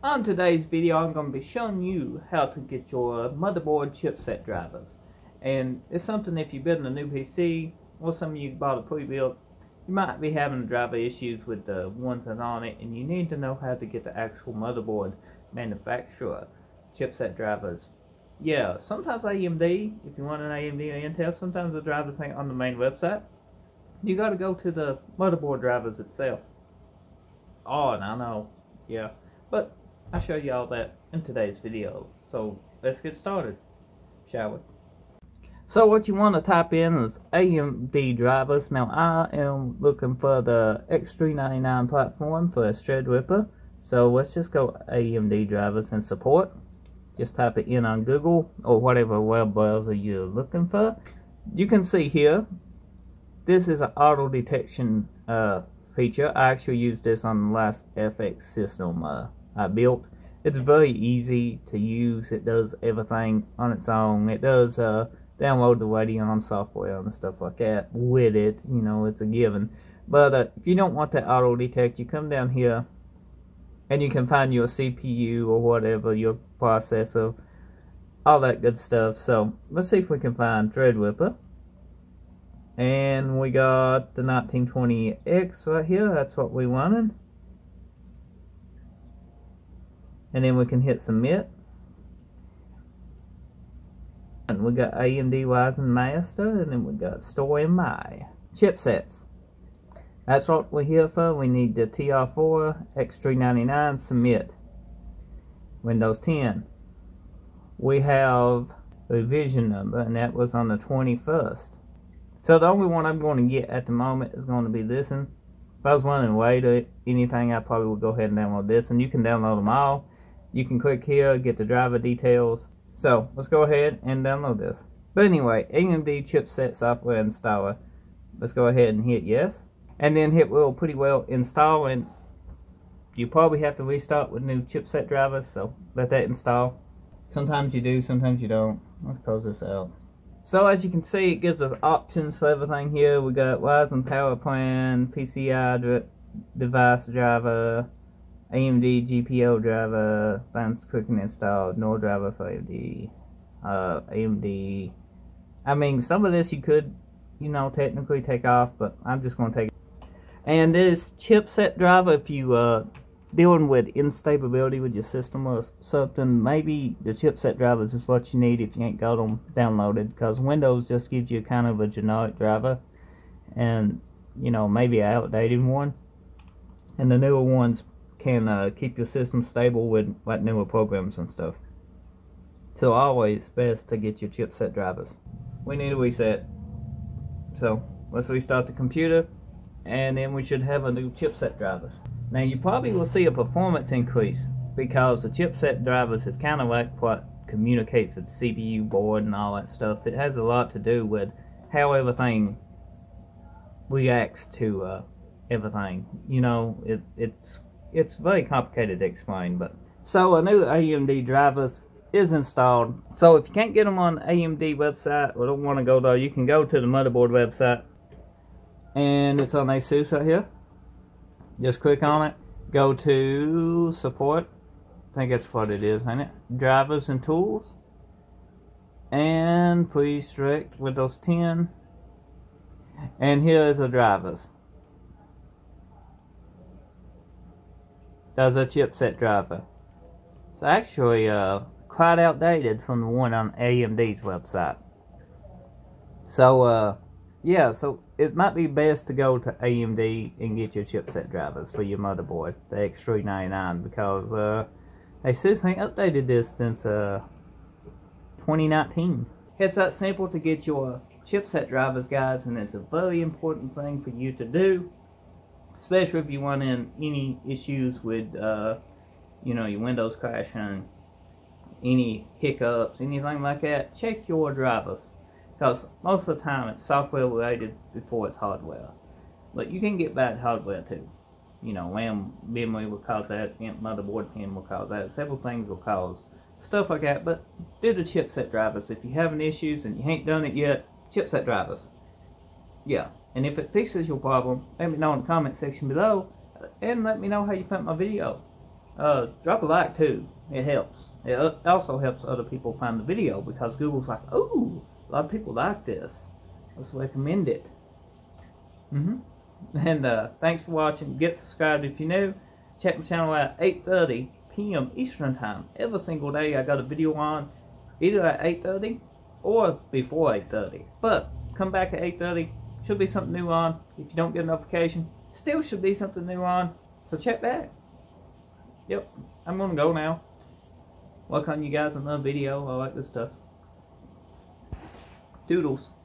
On today's video, I'm going to be showing you how to get your motherboard chipset drivers. And it's something, if you're building a new PC or something you bought a pre-built, you might be having driver issues with the ones that's on it, and you need to know how to get the actual motherboard manufacturer chipset drivers. Yeah, sometimes AMD, if you want an AMD or Intel, sometimes the drivers ain't on the main website. You gotta go to the motherboard drivers itself. Oh, and I know, yeah, but I'll show you all that in today's video. So let's get started, shall we? So what you want to type in is AMD drivers. Now I am looking for the X399 platform for a Stradripper. So let's just go AMD drivers and support. Just type it in on Google or whatever web browser you're looking for. You can see here, this is an auto detection feature. I actually used this on the last FX system I built. It's very easy to use. It does everything on its own. It does download the Radeon software and stuff like that with it. You know, it's a given. But if you don't want that auto detect, you come down here and you can find your CPU or whatever, your processor, all that good stuff. So let's see if we can find Threadripper. And we got the 1920X right here. That's what we wanted. And then we can hit submit. And we got AMD Ryzen Master, and then we got Store My chipsets. That's what we're here for. We need the TR4, X399, submit, Windows 10. We have revision number, and that was on the 21st. So the only one I'm going to get at the moment is going to be this one. If I was running away to anything, I probably would go ahead and download this, and you can download them all. You can click here, get the driver details. So let's go ahead and download this. But anyway, AMD chipset software installer. Let's go ahead and hit yes. And then it will pretty well install, and you probably have to restart with new chipset drivers, so let that install. Sometimes you do, sometimes you don't. Let's close this out. So as you can see, it gives us options for everything here. We got Ryzen power plan, PCI device driver, AMD GPO driver, finds quick and install, NOR driver for AMD, AMD. I mean, some of this you could, you know, technically take off, but I'm just going to take it. And this chipset driver, if you dealing with instability with your system or something, maybe the chipset drivers is what you need if you ain't got them downloaded, because Windows just gives you kind of a generic driver, and you know, maybe an outdated one, and the newer ones can keep your system stable with like newer programs and stuff. So always best to get your chipset drivers. We need a reset, so let's restart the computer. And then we should have a new chipset drivers. Now you probably will see a performance increase, because the chipset drivers is kind of like what communicates with the CPU board and all that stuff. It has a lot to do with how everything reacts to everything. You know, it's very complicated to explain. But so a new AMD drivers is installed. So if you can't get them on AMD website or don't want to go there, you can go to the motherboard website. And it's on Asus right here. Just click on it. Go to support. I think that's what it is, ain't it? Drivers and tools. And please direct Windows 10. And here is the drivers. That's a chipset driver. It's actually quite outdated from the one on AMD's website. So, yeah, so it might be best to go to AMD and get your chipset drivers for your motherboard, the X399, because Asus ain't updated this since 2019. It's that simple to get your chipset drivers, guys, and it's a very important thing for you to do, especially if you want in any issues with, you know, your Windows crashing, any hiccups, anything like that. Check your drivers, because most of the time it's software related before it's hardware. But you can get bad hardware too. You know, RAM memory will cause that, motherboard pin will cause that, several things will cause stuff like that. But do the chipset drivers. If you're having issues and you ain't done it yet, chipset drivers. Yeah, and if it fixes your problem, let me know in the comment section below, and let me know how you found my video. Drop a like too. It helps. It also helps other people find the video, because Google's like, ooh, a lot of people like this. Let's recommend it. And thanks for watching. Get subscribed if you're new. Check my channel out at 8:30 p.m. Eastern Time. Every single day I got a video on, either at 8:30 or before 8:30. But come back at 8:30. Should be something new on. If you don't get a notification, still should be something new on. So check back. Yep, I'm gonna go now. Welcome you guys another video. I like this stuff. Doodles.